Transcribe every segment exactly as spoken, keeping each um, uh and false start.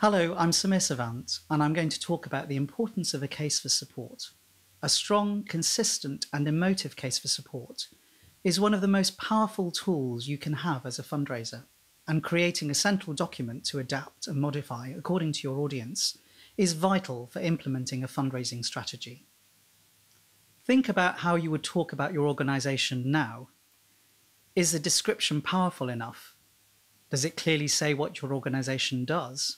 Hello, I'm Samir Savant, and I'm going to talk about the importance of a case for support. A strong, consistent, and emotive case for support is one of the most powerful tools you can have as a fundraiser, and creating a central document to adapt and modify according to your audience is vital for implementing a fundraising strategy. Think about how you would talk about your organisation now. Is the description powerful enough? Does it clearly say what your organisation does?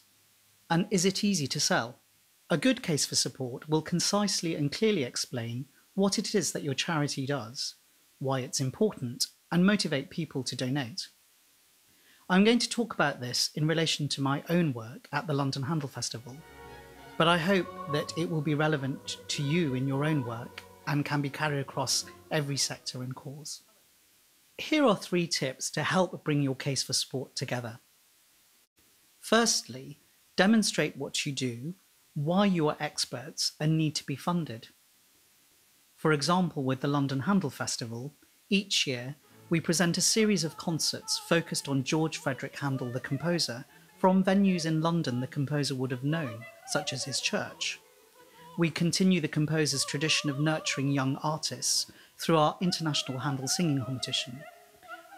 And is it easy to sell? A good case for support will concisely and clearly explain what it is that your charity does, why it's important, and motivate people to donate. I'm going to talk about this in relation to my own work at the London Handel Festival, but I hope that it will be relevant to you in your own work and can be carried across every sector and cause. Here are three tips to help bring your case for support together. Firstly, demonstrate what you do, why you are experts and need to be funded. For example, with the London Handel Festival, each year we present a series of concerts focused on George Frederick Handel the composer from venues in London the composer would have known, such as his church. We continue the composer's tradition of nurturing young artists through our International Handel Singing Competition.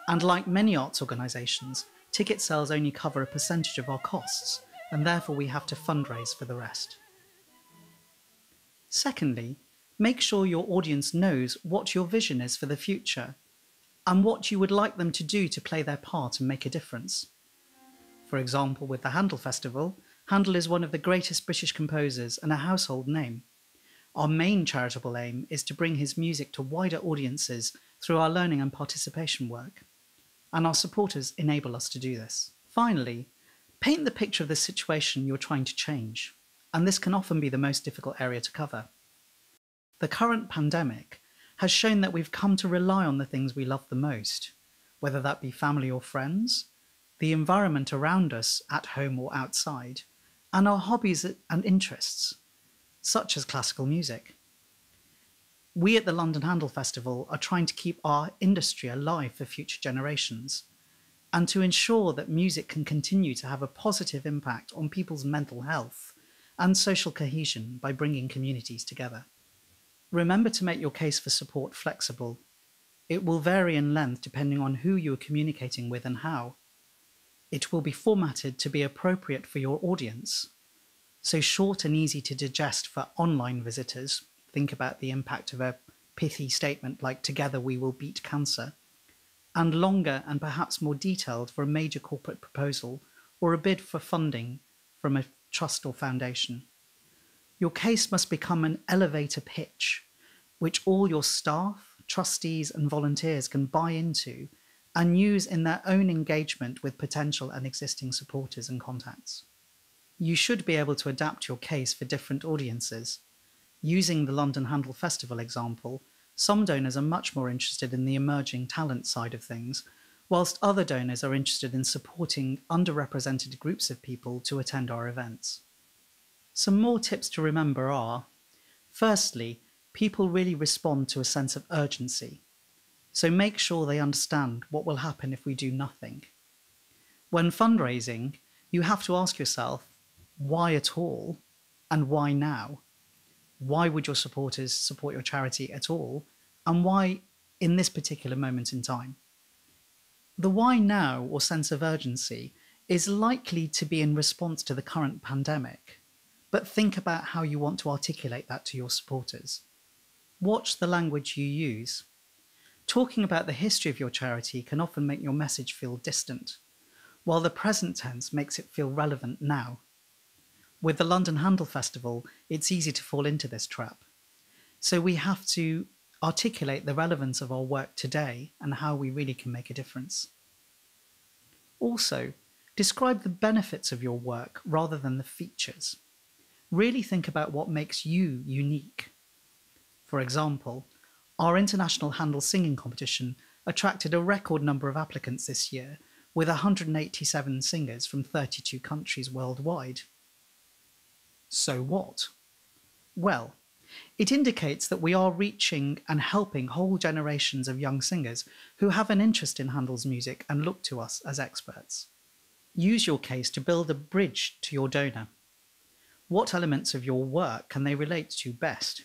And like many arts organisations, ticket sales only cover a percentage of our costs, and therefore we have to fundraise for the rest. Secondly, make sure your audience knows what your vision is for the future and what you would like them to do to play their part and make a difference. For example, with the Handel Festival, Handel is one of the greatest British composers and a household name. Our main charitable aim is to bring his music to wider audiences through our learning and participation work, and our supporters enable us to do this. Finally, paint the picture of the situation you're trying to change, and this can often be the most difficult area to cover. The current pandemic has shown that we've come to rely on the things we love the most, whether that be family or friends, the environment around us at home or outside, and our hobbies and interests, such as classical music. We at the London Handel Festival are trying to keep our industry alive for future generations, and to ensure that music can continue to have a positive impact on people's mental health and social cohesion by bringing communities together. Remember to make your case for support flexible. It will vary in length depending on who you are communicating with and how. It will be formatted to be appropriate for your audience, so short and easy to digest for online visitors. Think about the impact of a pithy statement like "Together we will beat cancer," and longer and perhaps more detailed for a major corporate proposal or a bid for funding from a trust or foundation. Your case must become an elevator pitch, which all your staff, trustees and volunteers can buy into and use in their own engagement with potential and existing supporters and contacts. You should be able to adapt your case for different audiences. Using the London Handel Festival example, some donors are much more interested in the emerging talent side of things, whilst other donors are interested in supporting underrepresented groups of people to attend our events. Some more tips to remember are, firstly, people really respond to a sense of urgency, so make sure they understand what will happen if we do nothing. When fundraising, you have to ask yourself, why at all and why now? Why would your supporters support your charity at all? And why in this particular moment in time? The why now or sense of urgency is likely to be in response to the current pandemic, but think about how you want to articulate that to your supporters. Watch the language you use. Talking about the history of your charity can often make your message feel distant, while the present tense makes it feel relevant now. With the London Handel Festival, it's easy to fall into this trap. So we have to articulate the relevance of our work today and how we really can make a difference. Also, describe the benefits of your work rather than the features. Really think about what makes you unique. For example, our International Handel Singing Competition attracted a record number of applicants this year, with one hundred eighty-seven singers from thirty-two countries worldwide. So what? Well, it indicates that we are reaching and helping whole generations of young singers who have an interest in Handel's music and look to us as experts. Use your case to build a bridge to your donor. What elements of your work can they relate to best?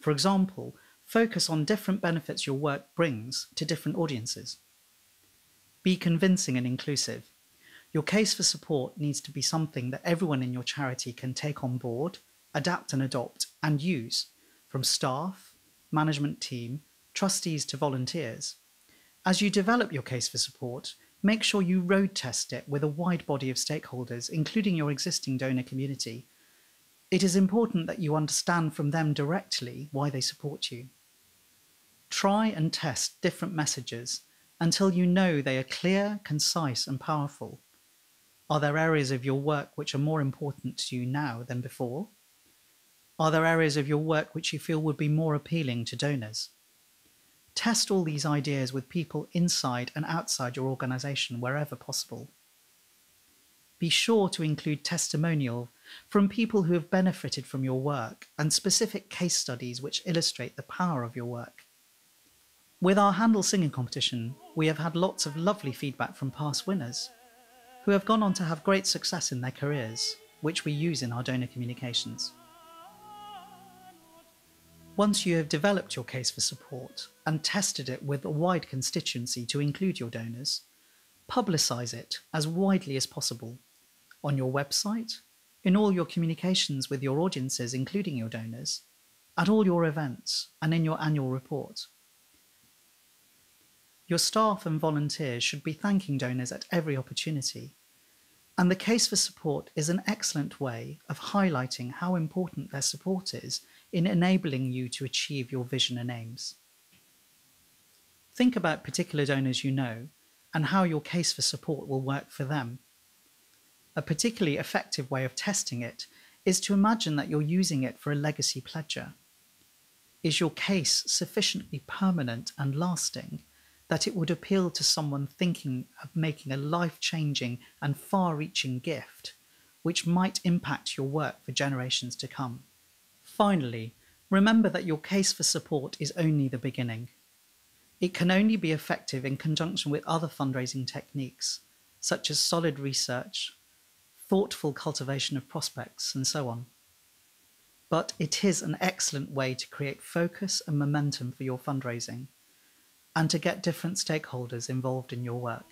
For example, focus on different benefits your work brings to different audiences. Be convincing and inclusive. Your case for support needs to be something that everyone in your charity can take on board, adapt and adopt, and use, from staff, management team, trustees to volunteers. As you develop your case for support, make sure you road test it with a wide body of stakeholders, including your existing donor community. It is important that you understand from them directly why they support you. Try and test different messages until you know they are clear, concise, and powerful. Are there areas of your work which are more important to you now than before? Are there areas of your work which you feel would be more appealing to donors? Test all these ideas with people inside and outside your organisation wherever possible. Be sure to include testimonial from people who have benefited from your work and specific case studies which illustrate the power of your work. With our Handel singing competition, we have had lots of lovely feedback from past winners who have gone on to have great success in their careers, which we use in our donor communications. Once you have developed your case for support and tested it with a wide constituency to include your donors, publicise it as widely as possible on your website, in all your communications with your audiences, including your donors, at all your events, and in your annual report. Your staff and volunteers should be thanking donors at every opportunity, and the case for support is an excellent way of highlighting how important their support is in enabling you to achieve your vision and aims. Think about particular donors you know and how your case for support will work for them. A particularly effective way of testing it is to imagine that you're using it for a legacy pledger. Is your case sufficiently permanent and lasting that it would appeal to someone thinking of making a life-changing and far-reaching gift, which might impact your work for generations to come? Finally, remember that your case for support is only the beginning. It can only be effective in conjunction with other fundraising techniques, such as solid research, thoughtful cultivation of prospects, and so on. But it is an excellent way to create focus and momentum for your fundraising, and to get different stakeholders involved in your work.